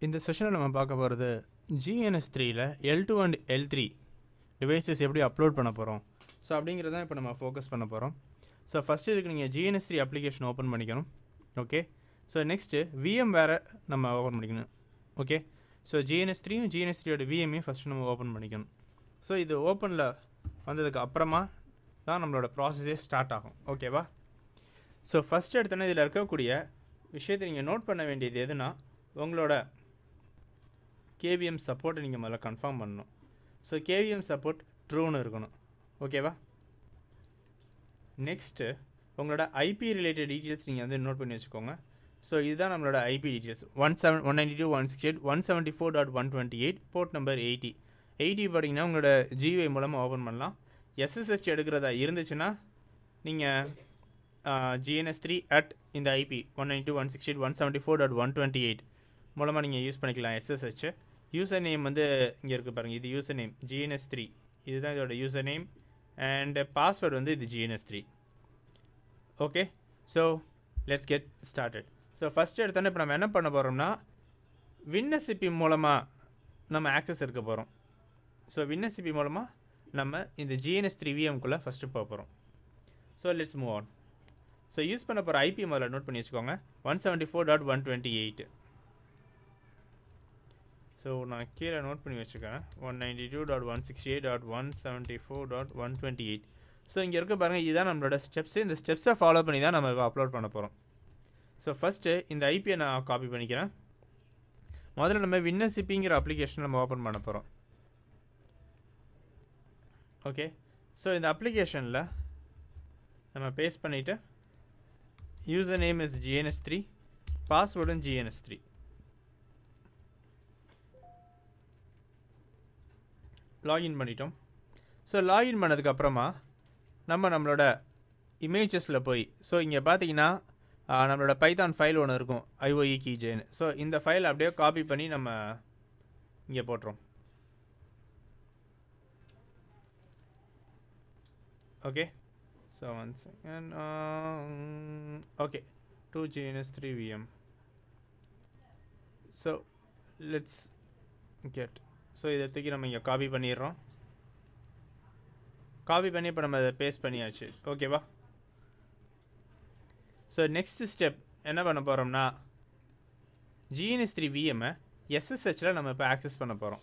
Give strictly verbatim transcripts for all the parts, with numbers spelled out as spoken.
In this session, we will talk about G N S three, L two and L three devices. Upload. So, we will focus on this. So, first, open the G N S three application. Open. Okay. So, next, VMware open. Okay. So, G N S three and G N S three V M first open. So, this open la, the process start. Okay. Ba? So, first, you can note that you K V M support ninga confirm pannu. So K V M support true nu irukonu. Okay va? Next ungala I P related details ninga note panni vechukonga. So idha nammala I P details one ninety-two dot one sixty-eight dot one seventy-four dot one twenty-eight port number eighty. eighty padinga ungala G U I moolama open pannalam. S S H edukradha irunduchuna ninga G N S three at inda I P one ninety-two dot one sixty-eight dot one seventy-four dot one twenty-eight moolama ninga use panikalam S S H. Username வந்து இங்க இருக்கு பாருங்க, இது username G N S three, இதுதான் இதோட username and password வந்து இது G N S three. Okay, so let's get started. So first எடுத்தனே இப்ப நாம என்ன பண்ண போறோம்னா WinSCP மூலமா நம்ம access எடுக்க போறோம். So WinSCP மூலமா நம்ம இந்த G N S three V M குள்ள first போக போறோம். So let's move on. So use பண்ண போற I P முதல்ல நோட் பண்ணி வெச்சுக்கோங்க one seventy-four dot one twenty-eight. So now here note panni vechukken one ninety-two dot one sixty-eight dot one seventy-four dot one twenty-eight. So inga irukku parunga idha nammala steps, in the steps follow panni da namu upload panna porom. So first in the I P na copy panikiren modala namu WinSCP inga application namu open panna porom. Okay, so in the application la namu paste pannite username is G N S three, password is G N S three. Login பண்ணிட்டோம். So login பண்ணதுக்கு அப்புறமா நம்ம நம்மளோட இமேजेसல போய் so இங்க பாத்தீங்கன்னா நம்மளோட Python file ஒன்னு இருக்கும் I O U keygen. So இந்த ஃபைல் அப்படியே காப்பி பண்ணி நம்ம இங்க போட்றோம். Okay. So one second. Uh, okay. two G N S three V M. So let's get. So this we will copy pannirrom, copy panni ipo nama paste panniyaachu. Okay va? So next step enna panna poromna G N S three V M S S H la nama access panna porom.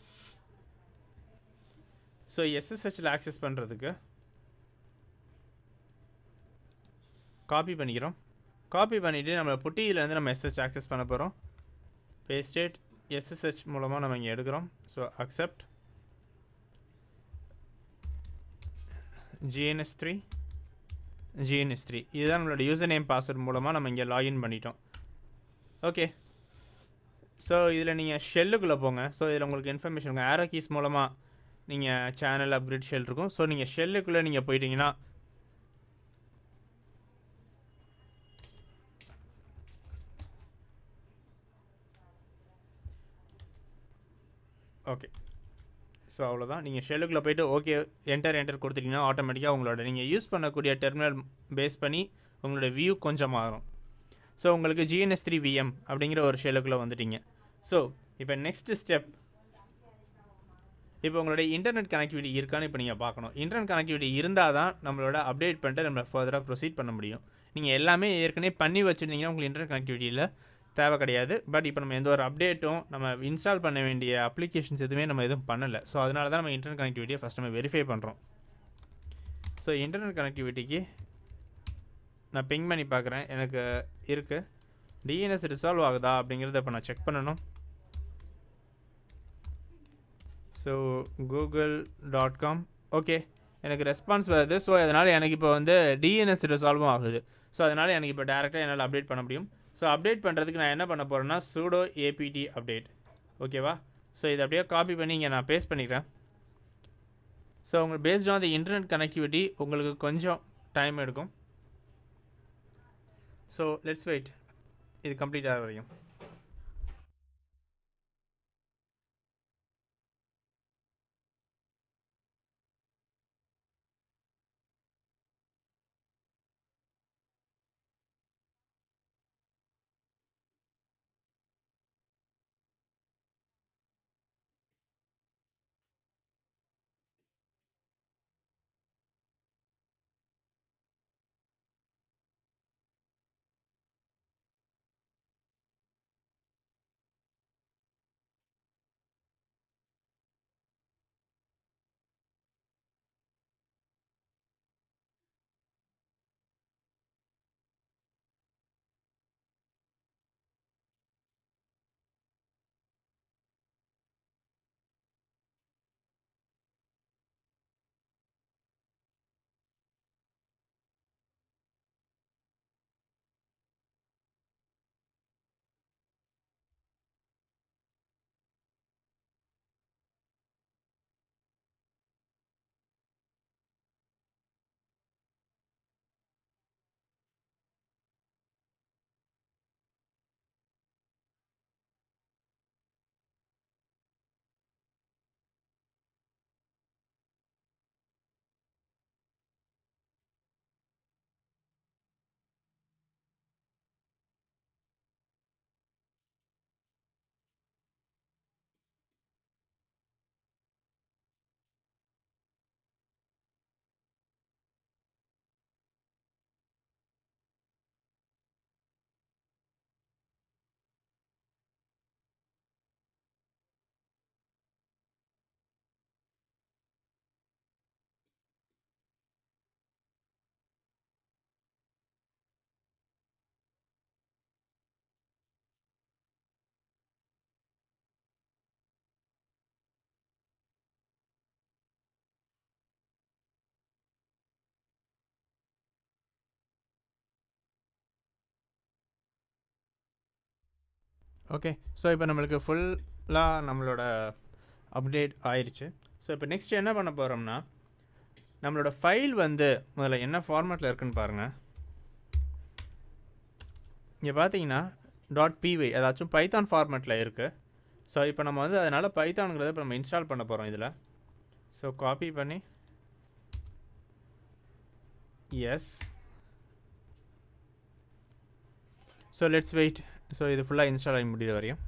So S S H la access pandradhukku copy pannirom, copy pannite nama puttiila irundhu nama S S H access panna porom. Paste it. S S H மூலமா நாம இங்க எடுக்கறோம். So accept G N S three G N S three இதுதான் நம்மளோட user name password மூலமா நாம இங்க login பண்ணிட்டோம். Okay, so இதுல நீங்க shell குள்ள போங்க. So இதுல உங்களுக்கு இன்ஃபர்மேஷன் இருக்கும். arrow keys மூலமா நீங்க channel upgrade shell இருக்கும். So நீங்க shell குள்ள நீங்க போய்ட்டீங்கனா okay, so avladha neenga shell ku la poite okay enter enter koduthina automatically ungala neenga use pannakuriya terminal base panni ungala view konja maarum. So ungalku G N S three V M abingra or shell ku la vandutinga. So ipo next step ipo ungala internet connectivity irukka nu ipo neenga paakano. Internet connectivity irundha dhaan nammaloda update pannita nammala further proceed panna mudiyum. Neenga ellame erkane panni vechirundinga ungal internet connectivity illa தேவை கிடையாது. But இப்போ நம்ம எந்த ஒரு அப்டேட்டும் நம்ம install பண்ண வேண்டிய அப்ளிகேஷன்ஸ் எதுவுமே நம்ம எதுவும் பண்ணலை. ஸோ அதனால தான் நம்ம இன்டர்நெட் கனெக்டிவிட்டியை ஃபஸ்ட் நம்ம வெரிஃபை பண்ணுறோம். ஸோ இன்டர்நெட் கனெக்டிவிட்டிக்கு நான் பிங் பண்ணி பார்க்குறேன், எனக்கு இருக்குது. டிஎன்எஸ் ரிசால்வ் ஆகுதா அப்படிங்கிறத இப்போ நான் செக் பண்ணணும். So Google dot com okay எனக்கு ரெஸ்பான்ஸ் வருது. ஸோ அதனால் எனக்கு இப்போ வந்து டிஎன்எஸ் ரிசால்வும் ஆகுது. ஸோ அதனால் எனக்கு இப்போ டேரெக்டாக என்னால் அப்டேட் பண்ண முடியும். ஸோ அப்டேட் பண்ணுறதுக்கு நான் என்ன பண்ண போகிறேன்னா சூடோ ஏபிடி அப்டேட். ஓகேவா? ஸோ இதை அப்படியே காப்பி பண்ணி இங்கே நான் பேஸ்ட் பண்ணிக்கிறேன். ஸோ உங்களுக்கு paste on the internet connectivity உங்களுக்கு கொஞ்சம் டைம் எடுக்கும். ஸோ லெட்ஸ் வெயிட் இது கம்ப்ளீட் ஆகிற வரைக்கும். Okay, so if we have full la update aayirchu. So if next enna panna poramna nammaloda file vandu modala enna format la irukku nu paarenga. Inga pathina .py adachum python format la irukku. So ipo nama vandu adanal python gradha ipo nama install panna porom idla. So copy panni yes. So let's wait. So idu full ah install aagi mudiyira variyum.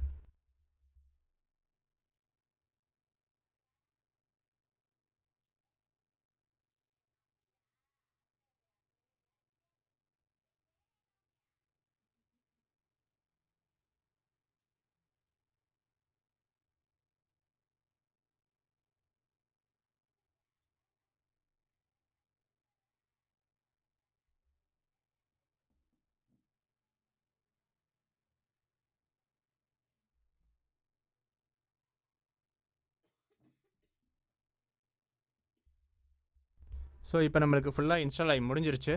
So ipo namakku full ah install aagi mudinjiruchu.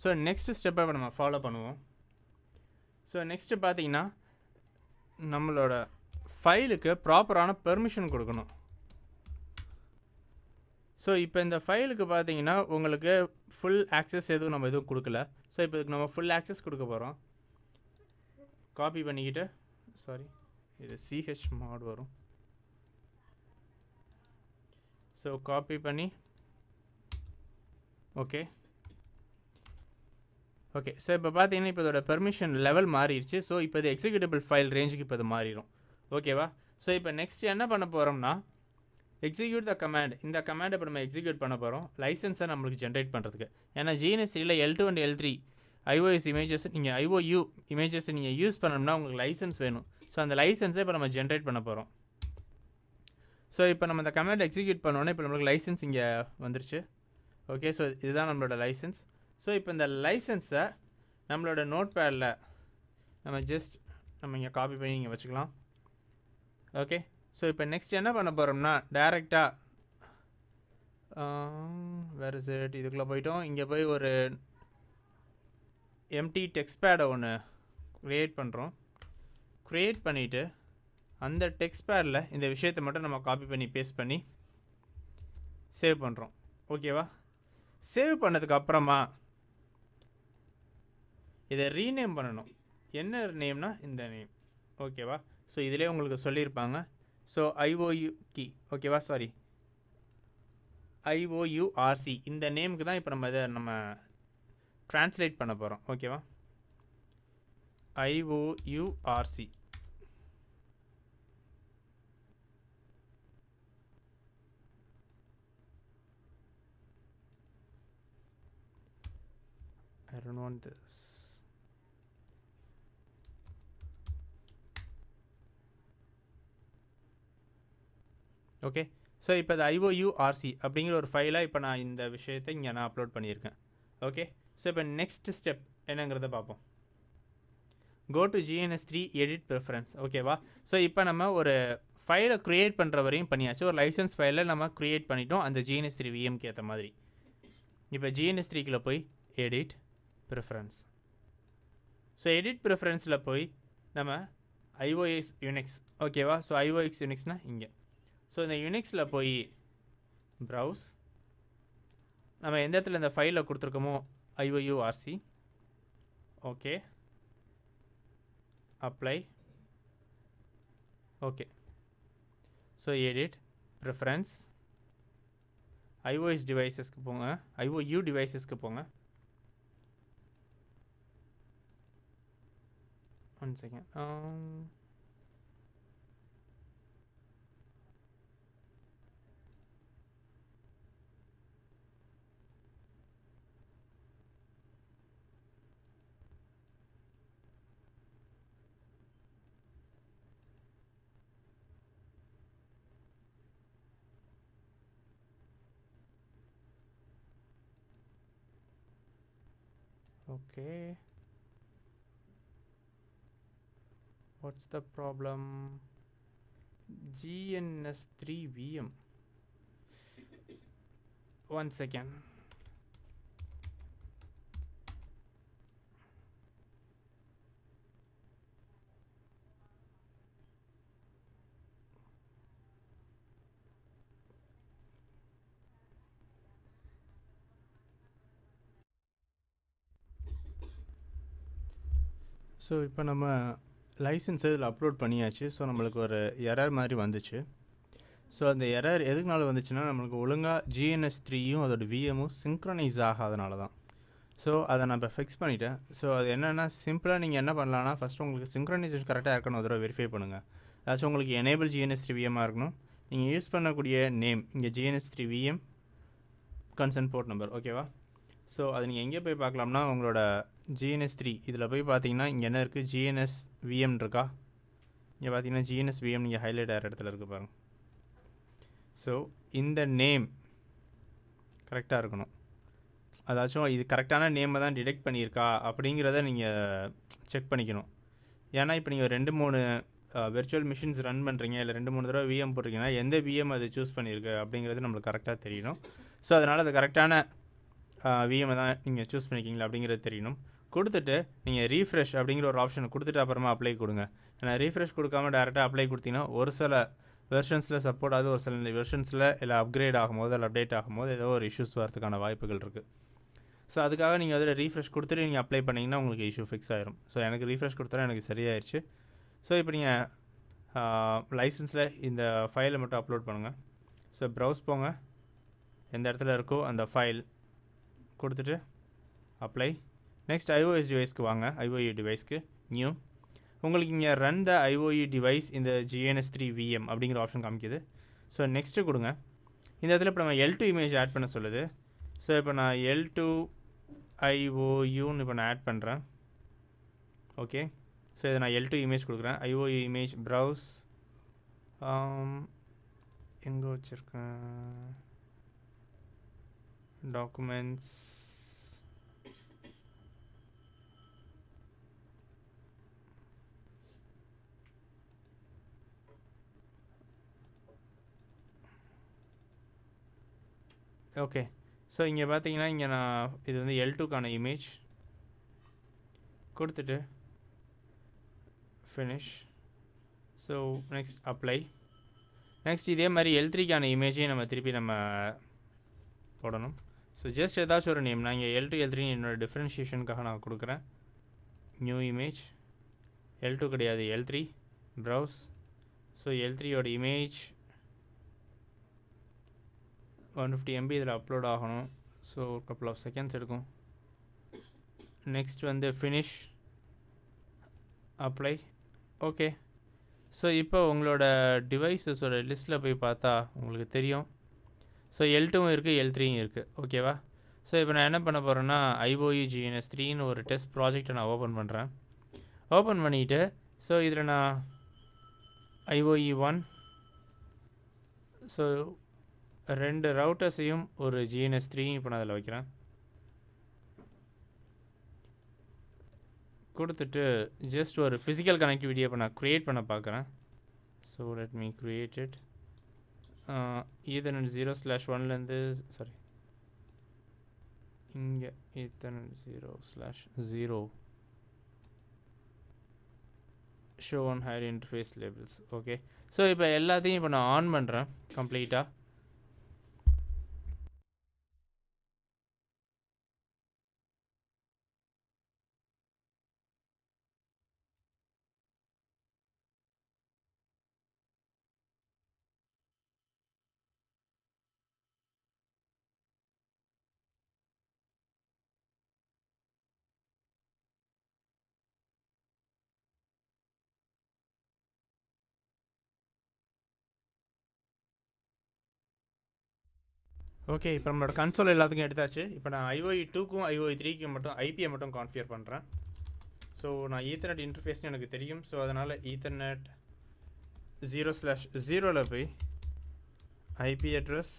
So next step ah nama follow panuvom. So next pathina nammaloda file ku proper ana permission kodukanum. So ipo indha file ku pathina ungalku full access edhu nama edhu kodukala. So ipo idhukku nama full access koduka porom. Copy pannikite sorry idu ch mod varum. So copy panni okay okay so ipo pathina ipo the permission level maariruchu. So ipo the executable file range ku ipo maarirum. Okay va. So ipo next enna panna poramna execute the command. Inda command ipo nama execute panna porom license ah namakku generate pandradhukku. Ena G N S three la L two and L three I O U images ninga I O U images ninga use pannanumna ungalku license venum. So and the license ipo nama generate panna porom. So ipo nama the command execute pannona ipo namakku license inga vandiruchu. Okay, so this is our license. So if the license nammaloda notepad la nama just nama inga copy panni inga vechikalam. Okay, so if next enna panna poromna direct ah where is it idukla poitom inga poi oru empty text pad one create pandrom. Create pannite and the text pad la indha vishayatha mattum nama copy panni paste panni save pandrom. Okay va. Save பண்ணதுக்கு அப்புறமா இதை rename பண்ணணும். என்ன நேம்னா இந்த name. ஓகேவா. So இதிலே உங்களுக்கு சொல்லியிருப்பாங்க. ஸோ ஐஓயூ கி ஓகேவா சாரி ஐஓயூஆர்சி இந்த நேமுக்கு தான் இப்போ நம்ம இதை நம்ம ட்ரான்ஸ்லேட் பண்ண போகிறோம். ஓகேவா ஐஓயூஆர்சி I don't want this. Okay, so now the I O U R C upload the file I upload. Okay, so now next step go to G N S three edit preference. Okay, wow. So now we file create a license file create and the G N S three V M now G N S three edit preference. So edit preference la poi nama iOS Unix. Okay va. So iOS Unix na inge. So in the Unix la poi browse nama endha edathila indha file la kuduthirukkomo I O U R C. Okay, apply. Okay, so edit preference iOS devices ku ponga I O U devices ku ponga. One second. Um, okay. What's the problem? G N S three V M. One second. So இப்போ நம்ம licence இதில் upload பண்ணியாச்சு. So நம்மளுக்கு ஒரு error மாதிரி வந்துச்சு. So அந்த error எதுக்குனால வந்துச்சுன்னா, நம்மளுக்கு ஒழுங்காக ஜிஎன்எஸ் த்ரீயும் அதோட விஎம்மும் சிங்க்ரனைஸ் ஆகாதனால தான். ஸோ அதை நான் ஃபிக்ஸ் பண்ணிட்டேன். ஸோ அது என்னென்னா, சிம்பிளாக நீங்கள் என்ன பண்ணலான்னா, ஃபஸ்ட்டு உங்களுக்கு சிங்க்ரனைசேஷன் கரெக்டாக இருக்கணும், அதோட வெரிஃபை பண்ணுங்கள். அதாச்சும் உங்களுக்கு எனேபிள் ஜிஎன்எஸ் த்ரீ விஎம்மாக இருக்கணும். நீங்கள் யூஸ் பண்ணக்கூடிய நேம் இங்கே GNS three VM concern port number, ஓகேவா? ஸோ அது நீங்கள் எங்கே போய் பார்க்கலாம்னா, உங்களோட ஜிஎன்எஸ் த்ரீ இதில் போய் பார்த்தீங்கன்னா இங்கே என்ன இருக்குது, ஜிஎன்எஸ் விஎம் இருக்கா? இங்கே பார்த்தீங்கன்னா ஜிஎன்எஸ் விஎம் நீங்கள் ஹைலைட் ஆகிற இடத்துல இருக்குது பாருங்கள். ஸோ இந்த நேம் கரெக்டாக இருக்கணும். அதாச்சும் இது கரெக்டான நேமை தான் டிடெக்ட் பண்ணியிருக்கா அப்படிங்கிறத நீங்கள் செக் பண்ணிக்கணும். ஏன்னா இப்போ நீங்கள் ரெண்டு மூணு விர்ச்சுவல் மிஷின்ஸ் ரன் பண்ணுறீங்க, இல்லை ரெண்டு மூணு தடவை விஎம் போட்டிருக்கீங்கன்னா எந்த விஎம் அது சூஸ் பண்ணியிருக்கு அப்படிங்கிறது நம்மளுக்கு கரெக்டாக தெரியணும். ஸோ அதனால் அது கரெக்டான விஎம்ஐ தான் நீங்கள் சூஸ் பண்ணிக்கிங்களா அப்படிங்கிறது தெரியணும். கொடுத்துட்டு நீங்கள் ரீஃப்ரெஷ் அப்படிங்கிற ஒரு ஆப்ஷனை கொடுத்துட்டு அப்புறமா அப்ளை கொடுங்க. ஏன்னா ரீஃப்ரெஷ் கொடுக்காமல் டேரெக்டாக அப்ளை கொடுத்தீங்கன்னா ஒரு சில வெர்ஷன்ஸில் சப்போர்ட் ஆகுது, ஒரு சில வெர்ஷன்ஸில் இல்லை அப்கிரேட் ஆகும்போது இல்லை அப்டேட் ஆகும்போது ஏதோ ஒரு இஷ்யூஸ் வரதுக்கான வாய்ப்புகள் இருக்குது. ஸோ அதுக்காக நீங்கள் அதில் ரீஃப்ரெஷ் கொடுத்துட்டு நீங்கள் அப்ளை பண்ணிங்கன்னா உங்களுக்கு இஷ்யூ ஃபிக்ஸ் ஆகிடும். ஸோ எனக்கு ரீஃப்ரெஷ் கொடுத்தா எனக்கு சரியாயிருச்சு. ஸோ இப்போ நீங்கள் லைசன்ஸில் இந்த ஃபைலை மட்டும் அப்லோட் பண்ணுங்கள். ஸோ ப்ரௌஸ் போங்க, எந்த இடத்துல இருக்கோ அந்த ஃபைல் கொடுத்துட்டு அப்ளை. நெக்ஸ்ட் ஐஓஎஸ் டிவைஸ்க்கு வாங்க, ஐஓயு டிவைஸ்க்கு நியூ. உங்களுக்கு இங்கே ரன் த ஐஓயு டிவைஸ் இந்த ஜிஎன்எஸ் த்ரீ விஎம் அப்படிங்கிற ஆப்ஷன் காமிக்குது. ஸோ நெக்ஸ்ட்டு கொடுங்க. இந்த இடத்துல இப்போ நம்ம எல் டூ இமேஜ் ஆட் பண்ண சொல்லுது. ஸோ இப்போ நான் எல் டூ ஐஓயுன்னு இப்போ நான் ஆட் பண்ணுறேன், ஓகே? ஸோ இதை நான் எல் டூ இமேஜ் கொடுக்குறேன். ஐஓயு இமேஜ் ப்ரௌஸ் எங்கே வச்சுருக்கேன், டாக்குமெண்ட்ஸ் ஓகே. ஸோ இங்கே பார்த்தீங்கன்னா இங்கே நான் இது வந்து எல் டூக்கான இமேஜ் கொடுத்துட்டு finish. So next apply. Next இதே மாதிரி எல் த்ரீக்கான இமேஜையும் நம்ம திருப்பி நம்ம போடணும். ஸோ ஜஸ்ட் ஏதாச்சும் ஒரு நேம், நான் இங்கே எல் டூ எல் த்ரீ என்னோடய டிஃப்ரென்ஷியேஷனுக்காக நான் கொடுக்குறேன். நியூ இமேஜ் எல் டூ கிடையாது L three browse. So L த்ரீயோட இமேஜ் ஒன் ஃபிஃப்டி எம்பி இதில் அப்லோட் ஆகணும். ஸோ ஒரு கப்பல் ஆஃப் செகண்ட்ஸ் எடுக்கும். நெக்ஸ்ட் வந்து ஃபினிஷ் அப்ளை, ஓகே. ஸோ இப்போ உங்களோட டிவைஸஸோட லிஸ்ட்டில் போய் பார்த்தா உங்களுக்கு தெரியும். ஸோ எல் டூவும் இருக்குது எல் த்ரீயும் இருக்குது, ஓகேவா? ஸோ இப்போ நான் என்ன பண்ண போகிறேன்னா, ஐஓயு ஜிஎன்எஸ் த்ரீன்னு ஒரு டெஸ்ட் ப்ராஜெக்டை நான் ஓப்பன் பண்ணுறேன். ஓப்பன் பண்ணிவிட்டு ஸோ இதில் நான் ஐஓயு ஒன் ஸோ ரெண்டு ரவுட்டர்ஸையும் ஒரு ஜிஎன்எஸ் த்ரீயும் இப்போ நான் அதில் வைக்கிறேன். கொடுத்துட்டு ஜஸ்ட் ஒரு ஃபிசிக்கல் கனெக்டிவிட்டியை இப்போ நான் க்ரியேட் பண்ண பார்க்குறேன். So let me create it. Ethernet zero slash ஒன்லேருந்து சாரி இங்கே Ethernet zero slash zero show one higher interface labels, okay? So இப்போ எல்லாத்தையும் இப்போ நான் ஆன் பண்ணுறேன் கம்ப்ளீட்டாக. ஓகே, இப்போ நம்மளோட கன்சோல் எல்லாத்துக்கும் எடுத்தாச்சு. இப்போ நான் ஐஓஇ டூக்கும் ஐஓஇ த்ரீக்கும் மட்டும் ஐபியை மட்டும் கான்ஃபிகர் பண்ணுறேன். ஸோ நான் ஈத்தர்நெட் இன்டர்ஃபேஸ்னு எனக்கு தெரியும். ஸோ அதனால் ஈத்தர்நெட் ஜீரோ ஸ்லாஷ் ஜீரோவில் போய் IP address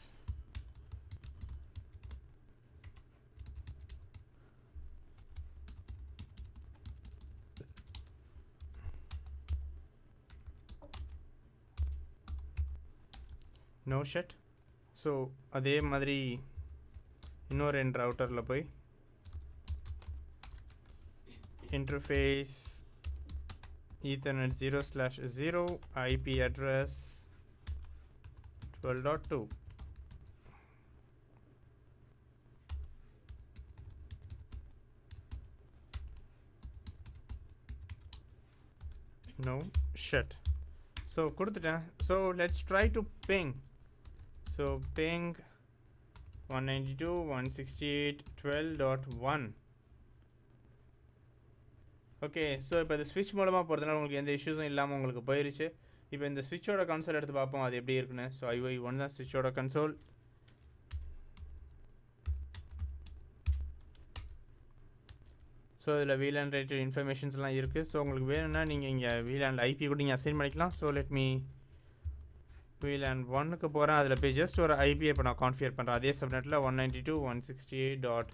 no shut. So அதே மாதிரி இன்னொரு ரெண்டு ரவுட்டரில் போய் interface Ethernet zero slash zero IP address twelve dot two. no shit. So so let's try to ping. So ping one ninety-two dot one sixty-eight dot twelve dot one. Okay, so if the switch modema poradhanaal ungalku issues illama ungalku poiruchu. Ipo indha switch oda console eduthu paapom adu eppadi iruknu. So I O U one da switch oda console. So idla V LAN related informations la irukku. So ungalku venumna neenga inga V LAN I P ku neenga assign panikalam. So let me V LAN one ku poran adla pay just or I P e panna configure pandra adhe subnet la one ninety-two dot one sixty-eight dot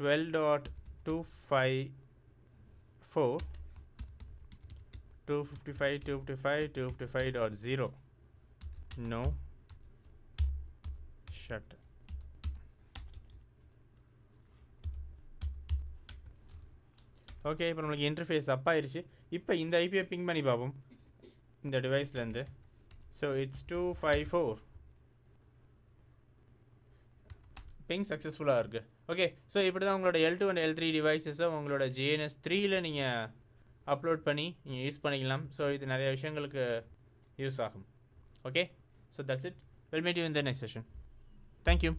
twelve dot twenty-five two fifty-five dot two fifty-five dot two fifty-five dot zero. No. Shut. Okay, now we have interface up. Now in the I P ping money babum in the device lende. So it's two fifty-four. Ping successful arg. Okay, so now L two and L three devices G N S three la neenga upload panni neenga use panikalam. So idu nariya vishayangalukku use aagum. Okay, so that's it. We'll meet you in the next session. Thank you.